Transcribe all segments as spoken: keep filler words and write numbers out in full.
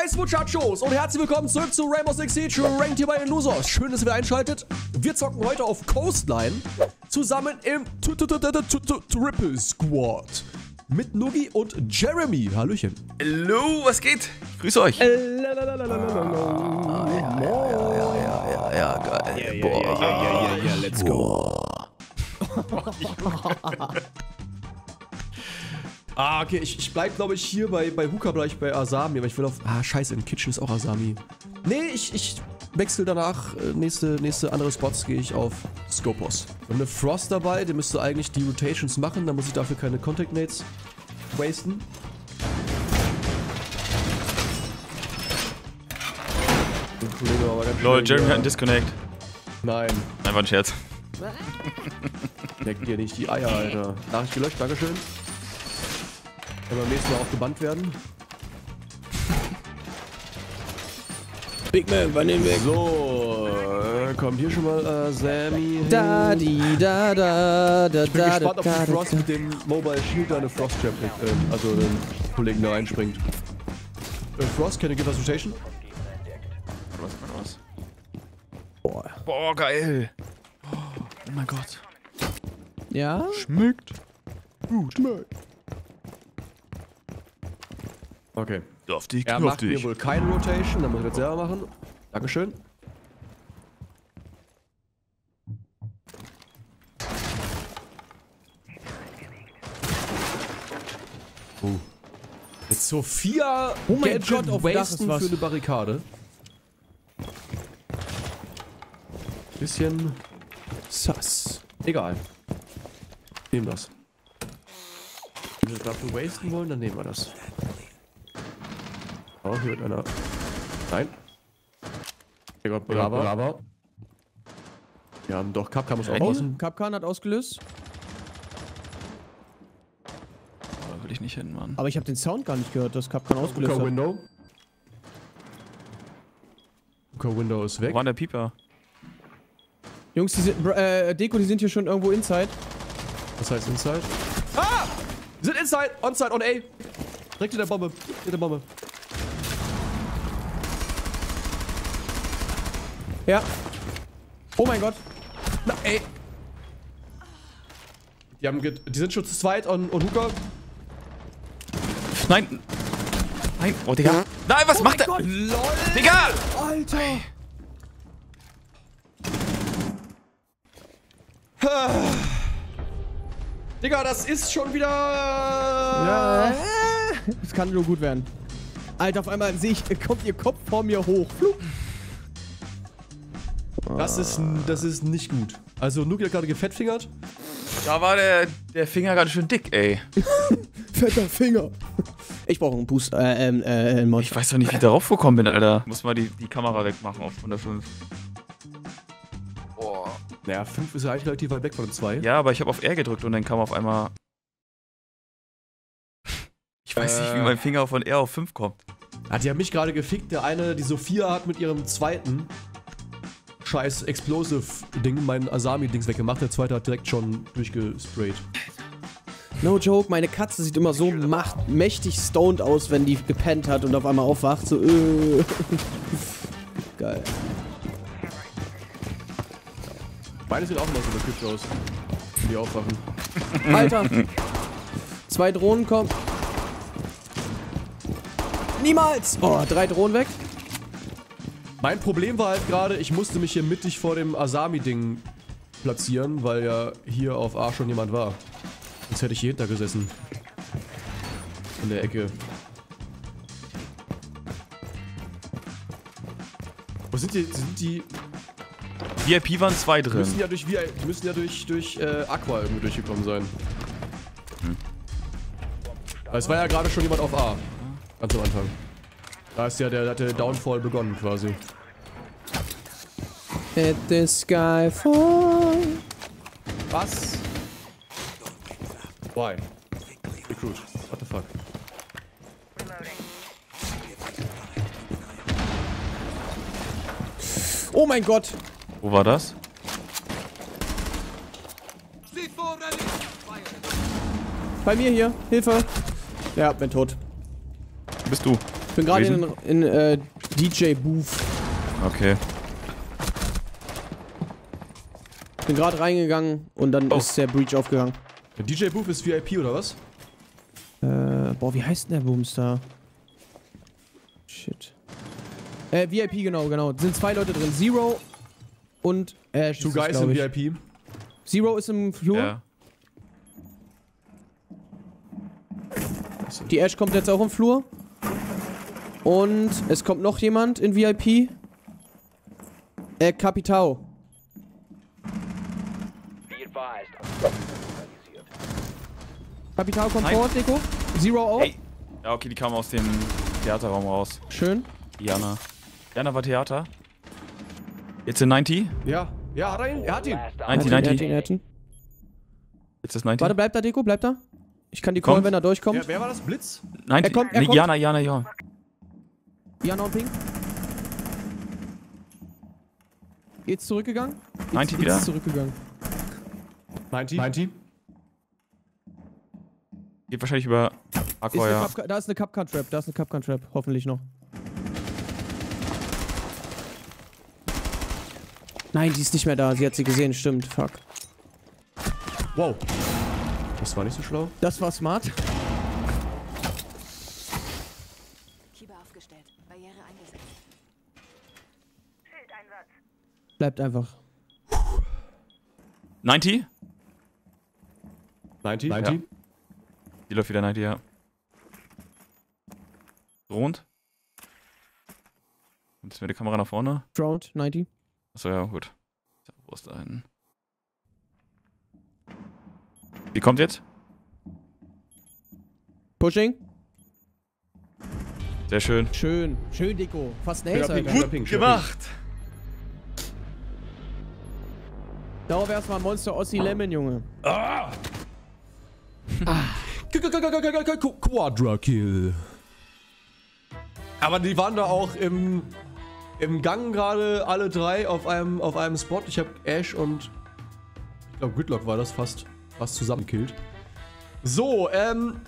Reis, Muchachos, und herzlich willkommen zurück zu Rainbow Six Siege, Ranked hier bei den Losers. Schön, dass ihr wieder einschaltet. Wir zocken heute auf Coastline zusammen im Triple Squad mit Nugi und Jeremy. Hallöchen. Hallo, was geht? Ich grüße euch. Ja, geil. Boah, let's go. Ah, okay, ich, ich bleib, glaube ich, hier bei, bei Hooker, bleib ich bei Asami, aber ich will auf... Ah, scheiße, im Kitchen ist auch Asami. Nee, ich, ich wechsle danach, nächste, nächste andere Spots gehe ich auf Skopos. Und eine Frost dabei, der müsste eigentlich die Rotations machen, dann muss ich dafür keine Contact Nades wasten. Lol, Jeremy hat einen Disconnect. Nein. Einfach ein Scherz. Leck dir nicht die Eier, Alter. Nachricht gelöscht, dankeschön. Kann beim nächsten Mal auch gebannt werden. Big Man, bei dem Weg. So, äh, kommt hier schon mal äh, Sammy. Da, die, da, da, da, ich bin da, gespannt, da, ob da, Frost da, da. Mit dem Mobile Shield deine Frost-Champ, äh, also den Kollegen da einspringt. Äh, Frost, can you give us rotation? Frost, mal raus. Boah. Boah, geil. Oh, oh mein Gott. Ja? Schmeckt. Gut. Schmeckt. Okay. Auf die er macht mir wohl keine Rotation, dann muss ich das selber machen. Dankeschön. Oh. Jetzt Sophia, oh mein Gott, auf Wasten für eine Barrikade. Bisschen sass. Egal. Nehmen das. Wenn wir dafür wasten wollen, dann nehmen wir das. Oh, hier wird einer. Nein. Digga, Brava. Brava. Wir haben doch. Kapkan muss auch außen. Kapkan hat ausgelöst. Oh, da will ich nicht hin, Mann. Aber ich habe den Sound gar nicht gehört, dass Kapkan ausgelöst hat. Window. Window ist weg. Wo war der Pieper? Jungs, die sind. Äh, Deko, die sind hier schon irgendwo inside. Was heißt inside? Ah! Wir sind inside! Onside, on A! Direkt in der Bombe. In der Bombe. Ja. Oh mein Gott. Na, ey. Die, haben die sind schon zu zweit und, und Hooker. Nein. Nein. Oh, Digga. Nein, was oh macht der? Gott. Lol. Digga. Alter. Digga, das ist schon wieder... Ja. Das kann nur gut werden. Alter, auf einmal sehe ich, kommt ihr Kopf vor mir hoch. Flug. Das ist, das ist nicht gut. Also, Nugi hat gerade gefettfingert. Da war der, der Finger ganz schön dick, ey. Fetter Finger. Ich brauche einen Boost. Äh, äh, einen Mod. Ich weiß doch nicht, wie ich darauf gekommen bin, Alter. Muss mal die, die Kamera wegmachen auf hundertfünf. Boah. Naja, fünf ist ja eigentlich relativ weit weg von zwei. Ja, aber ich habe auf R gedrückt und dann kam auf einmal... Ich weiß äh. nicht, wie mein Finger von R auf fünf kommt. Ah, die haben mich gerade gefickt. Der eine, die Sophia, hat mit ihrem zweiten... scheiß Explosive-Ding, mein Asami-Dings weggemacht. Der zweite hat direkt schon durchgesprayt. No joke, meine Katze sieht immer so macht, mächtig stoned aus, wenn die gepennt hat und auf einmal aufwacht. So, äh. Geil. Meine sieht auch immer so bekippt aus. Die aufwachen. Alter! Zwei Drohnen kommen. Niemals! Oh, drei Drohnen weg. Mein Problem war halt gerade, ich musste mich hier mittig vor dem Asami-Ding platzieren, weil ja hier auf A schon jemand war. Sonst hätte ich hier hinter gesessen. In der Ecke. Wo sind die? Sind die? V I P waren zwei drin. Die müssen ja durch, die müssen ja durch, durch äh, Aqua irgendwie durchgekommen sein. Hm. Es war ja gerade schon jemand auf A. Ganz am Anfang. Da ist ja der, der, der Downfall begonnen quasi. Hit the sky fall. Was? Why? Recruit. What the fuck? Oh mein Gott! Wo war das? Bei mir hier. Hilfe! Ja, bin tot. Bist du. Ich bin gerade in, in äh, D J-Booth. Okay. Bin gerade reingegangen und dann oh. ist der Breach aufgegangen. Der D J-Booth ist V I P oder was? Äh, boah, wie heißt denn der Boomstar? Shit. Äh, V I P, genau, genau. Sind zwei Leute drin. Zero und Ash. Two Guys im V I P. Zero ist im Flur. Ja. Die Ash kommt jetzt auch im Flur. Und es kommt noch jemand in V I P. Äh, Kapitao. Kapitao kommt vor, Deko. Zero auch. Hey. Ja, okay, die kamen aus dem Theaterraum raus. Schön. Jana. Jana war Theater. Jetzt in neunzig. Ja. Ja, hat er ihn. Er hat ihn. neunzig, neunzig. Jetzt ist neunzig. Warte, bleib da, Deko, bleib da. Ich kann die callen, wenn er durchkommt. Ja, wer war das? Blitz? neunzig. Er kommt, er nee, kommt. Jana, Jana, Jana. Jana und Pink. Jetzt zurückgegangen. Jetzt, neunzig wieder. Jetzt zurückgegangen. neunzig. neunzig. Geht wahrscheinlich über Aqua, ja. Da ist eine Kapkan-Trap, da ist eine Kapkan-Trap. Hoffentlich noch. Nein, die ist nicht mehr da. Sie hat sie gesehen. Stimmt. Fuck. Wow. Das war nicht so schlau. Das war smart. Bleibt einfach. neunzig? neunzig? neunzig? Ja. Die läuft wieder neunzig, ja. Drohend. Jetzt mit der Kamera nach vorne. Drohend, neunzig. Achso, ja, gut. Wo ist da hin? Die kommt jetzt. Pushing. Sehr schön. Schön. Schön, Deko. Fast nails, Alter. Gut, gut gemacht. Darauf erstmal Monster Ossi Lemon, Junge. Ah! Quadra Kill. Aber die waren da auch im, im Gang gerade alle drei auf einem, auf einem Spot. Ich habe Ash und ich glaube Gridlock war das fast, fast zusammenkillt. So, ähm.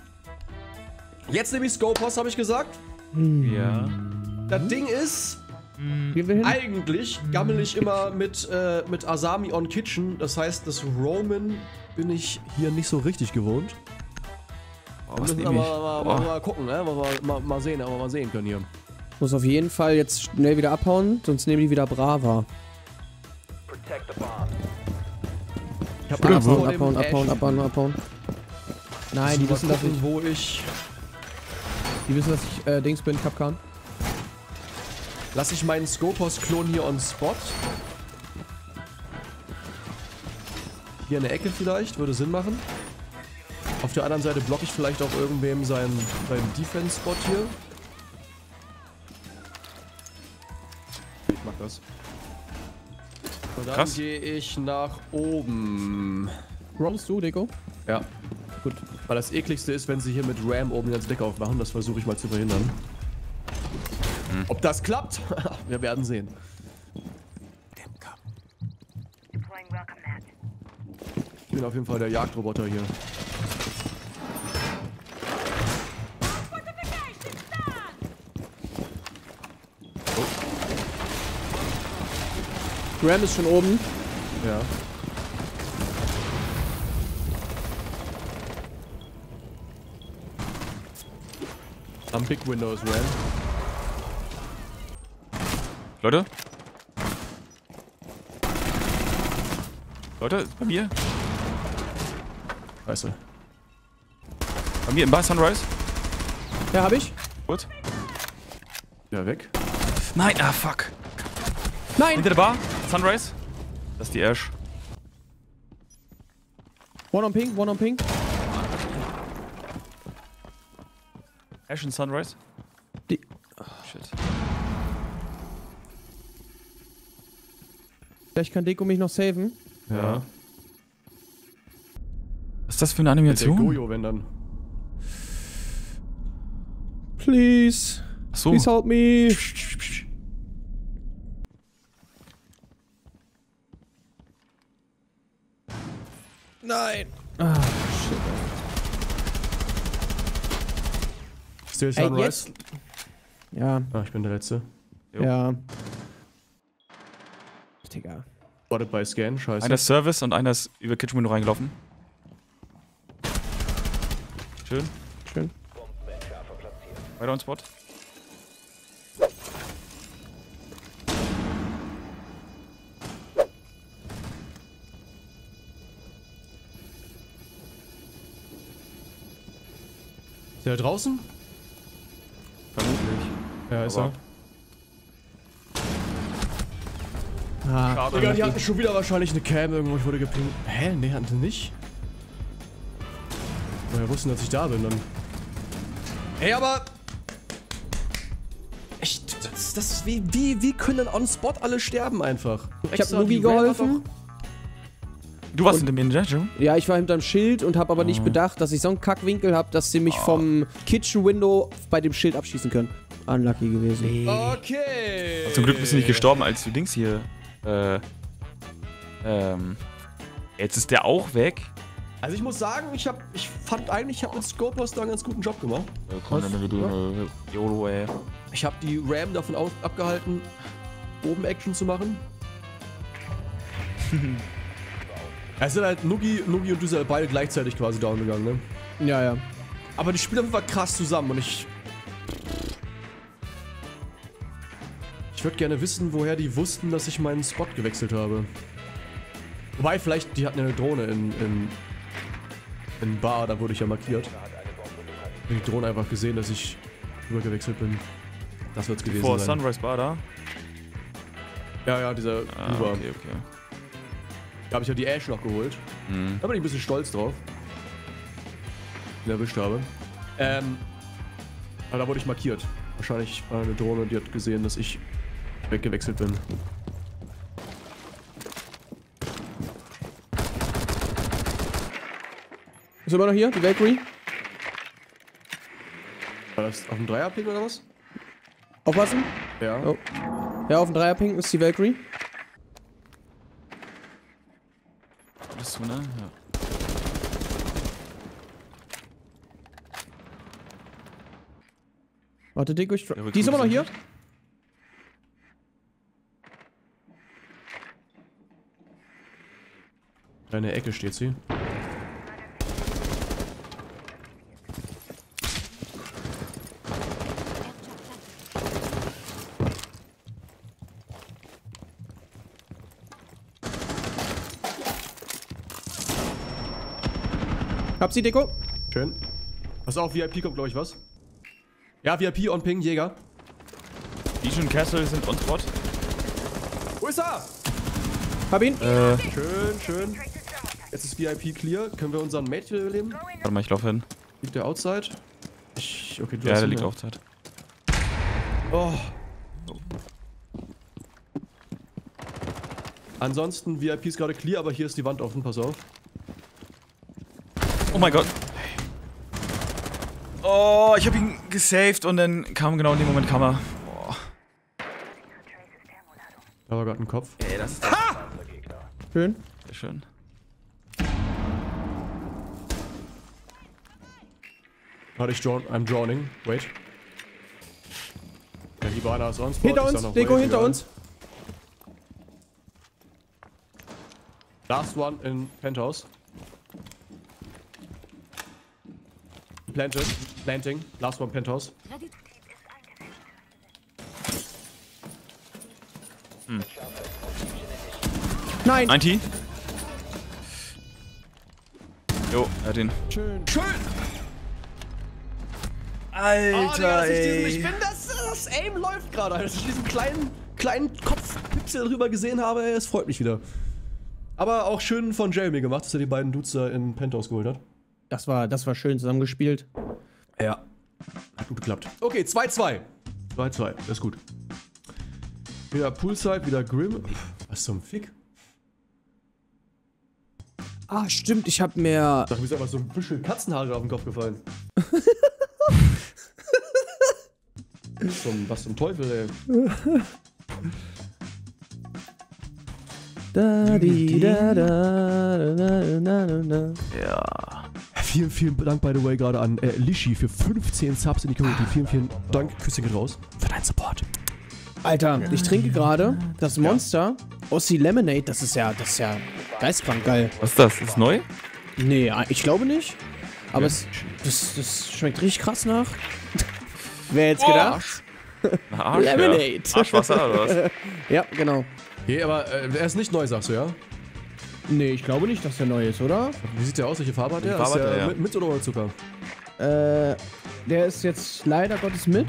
Jetzt nehme ich Skopos, habe ich gesagt. Ja. Das Ding ist. Eigentlich gammel ich immer mit, äh, mit Asami on Kitchen, das heißt, das Roman bin ich hier nicht so richtig gewohnt. Oh, was müssen aber mal, mal, mal gucken, ne? Mal, mal, mal sehen, aber mal sehen können hier. Muss auf jeden Fall jetzt schnell wieder abhauen, sonst nehmen die wieder Brava. Ich hab Angst vor dem abhauen, abhauen, abhauen, abhauen. Nein, die wissen, dass ich... Wo ich... Die wissen, dass ich äh, Dings bin, Kapkan. Lass ich meinen Skopos-Klon hier on Spot. Hier in der Ecke vielleicht, würde Sinn machen. Auf der anderen Seite blocke ich vielleicht auch irgendwem seinen, seinen Defense-Spot hier. Ich mach das. Und dann gehe ich nach oben. Roamst du, Deko? Ja. Gut. Weil das ekligste ist, wenn sie hier mit Ram oben die ganze Decke aufmachen. Das versuche ich mal zu verhindern. Ob das klappt? Wir werden sehen. Ich bin auf jeden Fall der Jagdroboter hier. Oh. Ram ist schon oben. Ja. Am Big Windows, Ram. Leute? Leute, ist bei mir? Scheiße. Bei mir im Bar Sunrise? Ja, hab ich. Gut. Ja, weg. Nein, ah, fuck. Nein! Hinter der Bar, Sunrise. Das ist die Ash. One on Pink, one on Pink. Ash und Sunrise. Die. Oh, shit. Vielleicht kann Deko mich noch saven. Ja. Was ist das für eine Animation? Mit der Gojo, wenn dann. Please. Ach so. Please help me. Nein. Ah, shit. Still Sunrise. Ey, jetzt, Ja. Ah, ich bin der Letzte. Jo. Ja. Digga. Spotted by Scan, scheiße. Einer ist Service und einer ist über Kitchenwindow reingelaufen. Schön. Schön. Weiter on Spot. Ist der draußen? Vermutlich. Ja, ist er. Ah, Digga, die hatten schon wieder wahrscheinlich eine Cam irgendwo, ich wurde gepinkt. Hä? Nee, hatten sie nicht? Woher wussten, dass ich da bin dann? Ey, aber... Echt, das, das wie, wie, wie können denn on spot alle sterben einfach? Ich hab Nugi geholfen. Du warst hinter mir in der Jung? Ja, ich war hinterm Schild und hab aber oh. nicht bedacht, dass ich so einen Kackwinkel hab, dass sie mich oh. vom Kitchen-Window bei dem Schild abschießen können. Unlucky gewesen. Okay. Zum Glück bist du nicht gestorben, als du Dings hier... Äh, ähm, jetzt ist der auch weg. Also ich muss sagen, ich hab, ich fand eigentlich, ich hab mit Skopos da einen ganz guten Job gemacht. Ja, komm, dann mit dem YOLO, ey. Ich hab die Ram davon aus, abgehalten, oben Action zu machen. Es sind halt Nugi, Nugi und du sind beide gleichzeitig quasi down gegangen, ne? Ja, ja. Aber die spielen einfach krass zusammen und ich... Ich würde gerne wissen, woher die wussten, dass ich meinen Spot gewechselt habe. Wobei, vielleicht, die hatten ja eine Drohne in, in, in Bar, da wurde ich ja markiert. Die Drohne einfach gesehen, dass ich rübergewechselt bin. Das wird's gewesen sein. Vor Sunrise Bar da? Ja, ja, dieser ah, Uber. Okay, okay. Da habe ich ja die Ash noch geholt. Mhm. Da bin ich ein bisschen stolz drauf. Den erwischt habe. Ähm, aber da wurde ich markiert. Wahrscheinlich war eine Drohne und die hat gesehen, dass ich weggewechselt bin. Ist immer noch hier, die Valkyrie? War das auf dem Dreierping oder was? Aufpassen? Ja. Oh. Ja, auf dem Dreierping ist die Valkyrie. Bist du, ne? Ja. Warte, Dick, ich... Ja, die ist immer noch hier? Da in der Ecke steht sie. Hab sie, Deko. Schön. Pass auf, V I P kommt, glaube ich, was? Ja, V I P on Ping, Jäger. Lishi und Castle sind on spot. Wo ist er? Hab ihn. Äh. Schön, schön. Jetzt ist V I P clear. Können wir unseren Mate überleben? Warte mal, ich laufe hin. Liegt der outside? Ich, okay, du ja, hast der liegt mehr. Outside. Oh. Ansonsten, V I P ist gerade clear, aber hier ist die Wand offen. Pass auf. Oh mein Gott. Oh, ich hab ihn gesaved und dann kam genau in dem Moment kam er. Boah. Da war gerade ein Kopf. Ey, das ist der Gegner. Schön. Sehr schön. Warte, ich drawn, I'm drowning. Wait. Der Hibana ist on spot. Hinter uns, Deko, hinter uns. Last one in Penthouse. Planted. Planting. Last one Penthouse. Hm. Nein! neunzig. Jo, er hat ihn. Schön. Schön! Alter, oh, Digga, dass ich, diesen, ich bin das, das Aim läuft gerade. Dass ich diesen kleinen, kleinen Kopfpixel drüber gesehen habe, es freut mich wieder. Aber auch schön von Jeremy gemacht, dass er die beiden Dudes da in Penthouse geholt hat. Das war, das war schön zusammengespielt. Ja. Hat gut geklappt. Okay, zwei zwei. zwei zwei, das ist gut. Wieder Poolside, wieder Grimm. Was zum Fick? Ah, stimmt, ich hab mehr... Da ist einfach so ein bisschen Katzenhaare auf den Kopf gefallen. was, zum, was zum Teufel, ey. da, di, da, da, da, da, da, da, da. Ja. Vielen, vielen Dank, by the way, gerade an äh, Lishi für fünfzehn Subs in die Community. Vielen, vielen Dank. Küsschen geht raus. Verdammt. Alter, ich trinke gerade das Monster Aussie Lemonade. Das ist ja, das ist ja geistkrank geil. Was ist das? Ist das neu? Nee, ich glaube nicht. Aber ja. es, das, das schmeckt richtig krass nach. Wer hätte es gedacht? Oh, Arsch. Lemonade. Ja. Arschwasser oder was? Ja, genau. Okay, aber äh, er ist nicht neu, sagst du, ja? Nee, ich glaube nicht, dass der neu ist, oder? Wie sieht der aus? Welche Farbe hat der? Farbe ist der, ja. mit, mit oder ohne Zucker? Äh, der ist jetzt leider Gottes mit.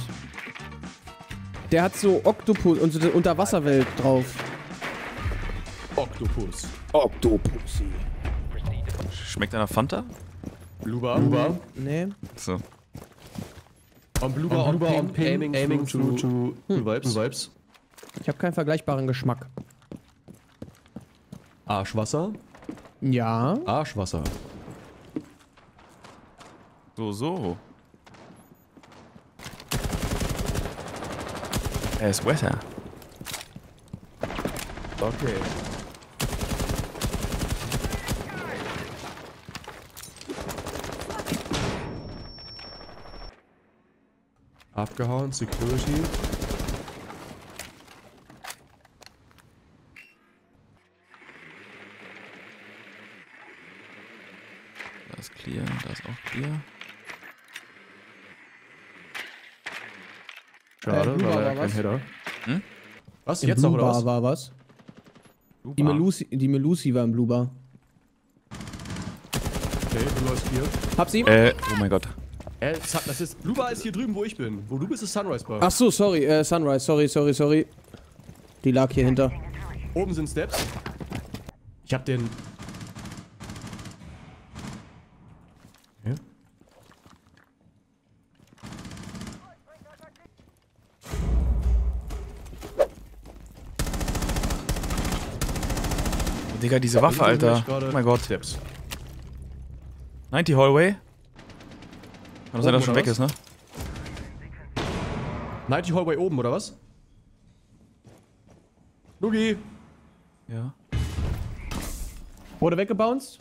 Der hat so Oktopus und so eine Unterwasserwelt drauf. Oktopus. Oktopus. Schmeckt einer Fanta? Bluba. Bluba? Nee. So. On Bluba, on Bluba, on Aiming, aiming to, to, to hm. Vibes. Vibes. Ich habe keinen vergleichbaren Geschmack. Arschwasser? Ja. Arschwasser. So, so. Er ist wetter. Okay. Abgehauen, Security. Da ist clear, da ist auch clear. Schade, äh, war leider kein was? Header. Hm? Was? Jetzt noch, oder was? War was? Die Melusi, die Melusi war im Blue Bar. Okay, du läufst hier. Hab sie. Äh, oh mein Gott. Äh, das ist, Blue Bar ist hier drüben, wo ich bin. Wo du bist, ist Sunrise Bar. Ach so, sorry, äh, Sunrise, sorry, sorry, sorry. Die lag hier hinter. Oben sind Steps. Ich hab den... Ja? Digga, diese Waffe, Alter. Oh mein Gott. Steps. neunzig Hallway. Kann sein, dass schon weg ist, ne? neunzig Hallway oben, oder was? Nugi! Ja. Wurde weggebounced.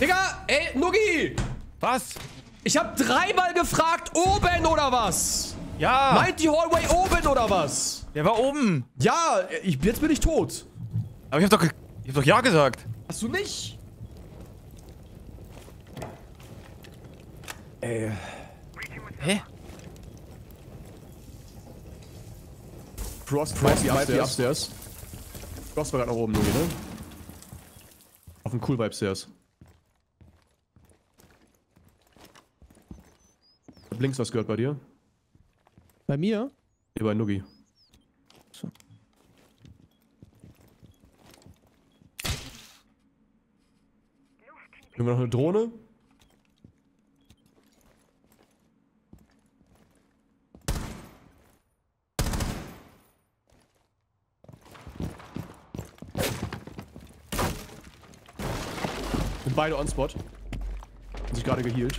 Digga! Ey, Nugi! Was? Ich hab dreimal gefragt, oben oder was? Ja! neunzig Hallway oben oder was? Der war oben! Ja, ich, jetzt bin ich tot. Aber ich hab doch ge Ich hab doch ja gesagt. Hast du nicht? Ey. Hä? Frost, Frost, die upstairs. upstairs. Frost war gerade noch oben, Nugi, ne? Auf dem Cool Vibe Stairs. Ich hab links was gehört bei dir. Bei mir? Nee, bei Nugi. So. Haben wir noch eine Drohne? Sind beide on spot. Haben sich gerade gehealt.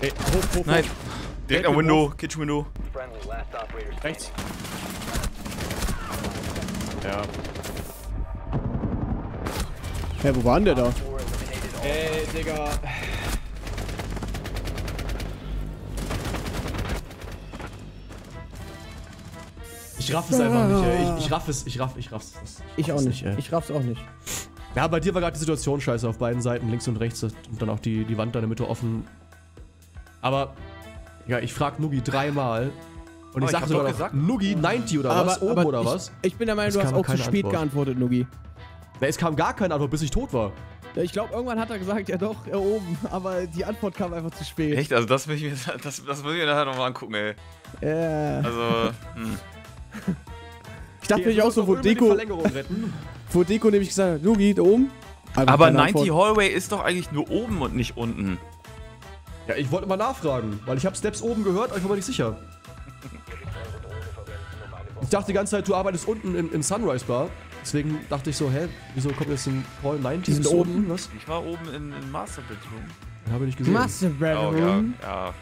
Ey, hoch, hoch, hoch. Nein. Direkt am Window, Kitchen Window. Rechts. Ja. Hä, wo war denn der da? Ey, Digga. Ich raff es einfach nicht, ey. Ich, ich raff es, ich raff, ich raff's. Ich, raff ich auch nicht, ey. Ich raff's auch nicht. Ja, bei dir war gerade die Situation scheiße auf beiden Seiten, links und rechts. Und dann auch die, die Wand da in der Mitte offen. Aber, ja, ich frag Nugi dreimal. Und ich, ich sag sogar noch, Nugi neunzig oder aber, was, oben oder ich, was? Ich bin der Meinung, du hast auch zu spät Antwort. geantwortet, Nugi. Na, es kam gar keine Antwort, bis ich tot war. Ich glaube, irgendwann hat er gesagt, ja doch, ja, oben, aber die Antwort kam einfach zu spät. Echt? Also das will ich mir, das, das will ich mir nachher nochmal angucken, ey. Ja. Yeah. Also, hm. Ich dachte nämlich okay, auch so, wo Deko, wo Deko nämlich gesagt hat, Nugi, da oben. Einfach aber neunzig Hallway ist doch eigentlich nur oben und nicht unten. Ja, ich wollte mal nachfragen, weil ich habe Steps oben gehört, aber ich war mir nicht sicher. Ich dachte die ganze Zeit, du arbeitest unten im, im Sunrise Bar. Deswegen dachte ich so, hä, wieso kommt jetzt ein Paul neunzig? Die sind oben, oben, was? Ich war oben in, in Master Bedroom. Den habe ich nicht gesehen. Master Bedroom? Oh, ja, ja.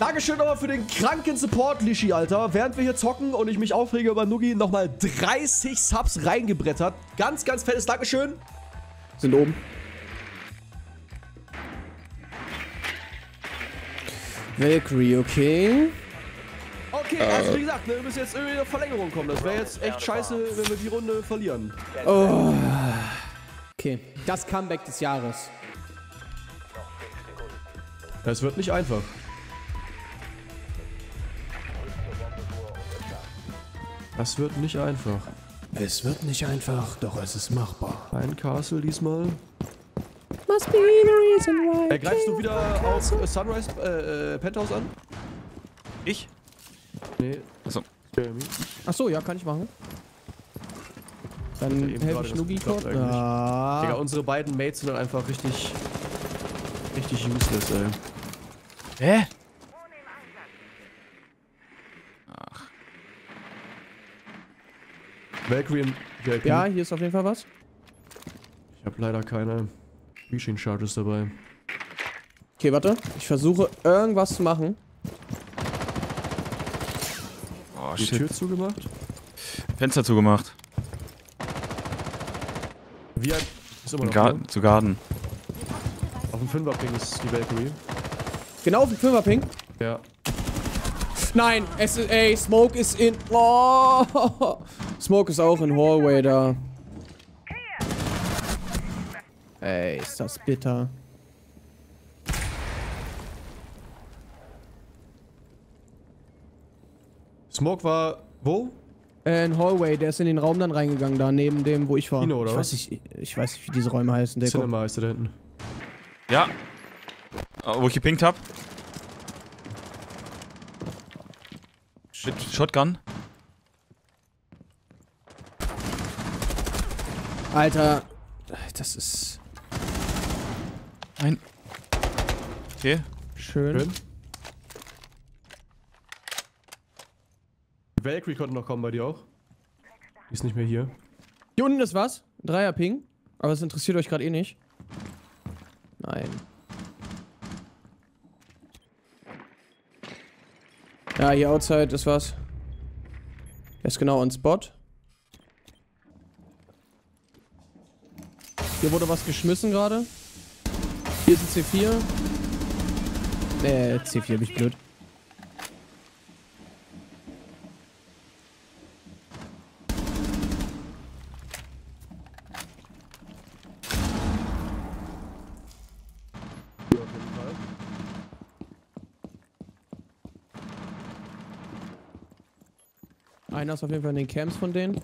Dankeschön nochmal für den kranken Support, Lishi, Alter. Während wir hier zocken und ich mich aufrege über Nugi, nochmal dreißig Subs reingebrettert. Ganz, ganz fettes Dankeschön. Sind oben. Valkyrie, okay. Oh, Okay, also wie gesagt, ne, wir müssen jetzt irgendwie in eine Verlängerung kommen. Das wäre jetzt echt scheiße, wenn wir die Runde verlieren. Oh. Okay, das Comeback des Jahres. Das wird nicht einfach. Das wird nicht einfach. Es wird nicht einfach, doch es ist machbar. Ein Castle diesmal. Must be the reason why. Ergreifst du wieder auf Sunrise äh, äh, Penthouse an? Ich? Nee. Achso. Jeremy. Achso, ja, kann ich machen. Dann helfe ich Nugi kurz. Ah. Digga, unsere beiden Mates sind dann einfach richtig. richtig useless, ey. Hä? Ach. Valkyrie und Jeremy. Ja, hier ist auf jeden Fall was. Ich hab leider keine Fishing Charges dabei. Okay, warte. Ich versuche irgendwas zu machen. Oh, die shit. Tür zugemacht? Fenster zugemacht. Wie ein... Ist immer noch Garten, ne? Zu Garten. Auf dem Fünferping ist die Valkyrie. Genau, auf dem Fünferping? Ja. Nein, es ist, ey, Smoke ist in... Oh. Smoke ist auch in Hallway da. Ey, ist das bitter. Smoke war wo? Äh, in Hallway, der ist in den Raum dann reingegangen, da neben dem, wo ich war. Kino, oder ich, was? Weiß nicht, ich weiß nicht, wie diese Räume heißen. Der Cinema heißt der da hinten. Ja. Oh, wo ich gepinkt hab. Mit Shotgun. Alter. Das ist... Nein. Okay. Schön. Schön. Valkyrie konnte noch kommen bei dir auch. Die ist nicht mehr hier. Hier unten ist was. Dreier-Ping. Aber das interessiert euch gerade eh nicht. Nein. Ja, hier outside ist was. Der ist genau on Spot. Hier wurde was geschmissen gerade. Hier ist ein C vier. Äh, C vier, bin ich blöd. Einer ist auf jeden Fall in den Camps von denen.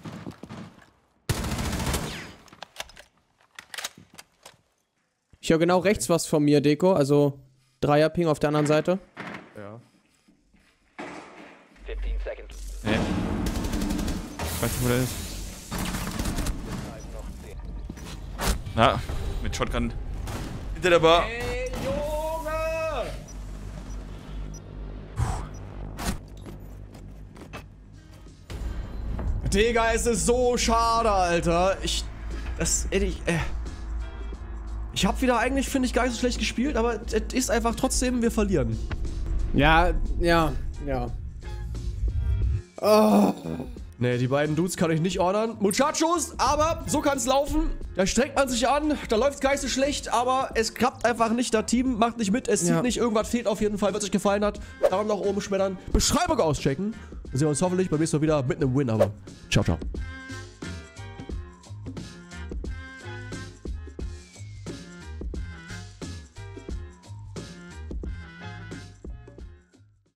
Ich höre genau rechts was von mir, Deko. Also Dreier-Ping auf der anderen Seite. Ja. fifteen seconds. Nee. Ich weiß nicht, wo der ist. Na, mit Shotgun. Hinter der Bar. Hey, Junge! Puh. Digga, es ist so schade, Alter. Ich. Das. Ich. Äh. Ich hab wieder eigentlich, finde ich, gar nicht so schlecht gespielt, aber es ist einfach trotzdem, wir verlieren. Ja, ja, ja. Oh. Ne, die beiden Dudes kann ich nicht ordern. Muchachos, aber so kann's laufen. Da strengt man sich an, da läuft's gar nicht so schlecht, aber es klappt einfach nicht. Das Team macht nicht mit, es ja. Sieht nicht, irgendwas fehlt auf jeden Fall, was euch gefallen hat. Daumen nach oben schmettern, Beschreibung auschecken. Dann sehen wir uns hoffentlich beim nächsten Mal wieder mit einem Win, aber ciao, ciao.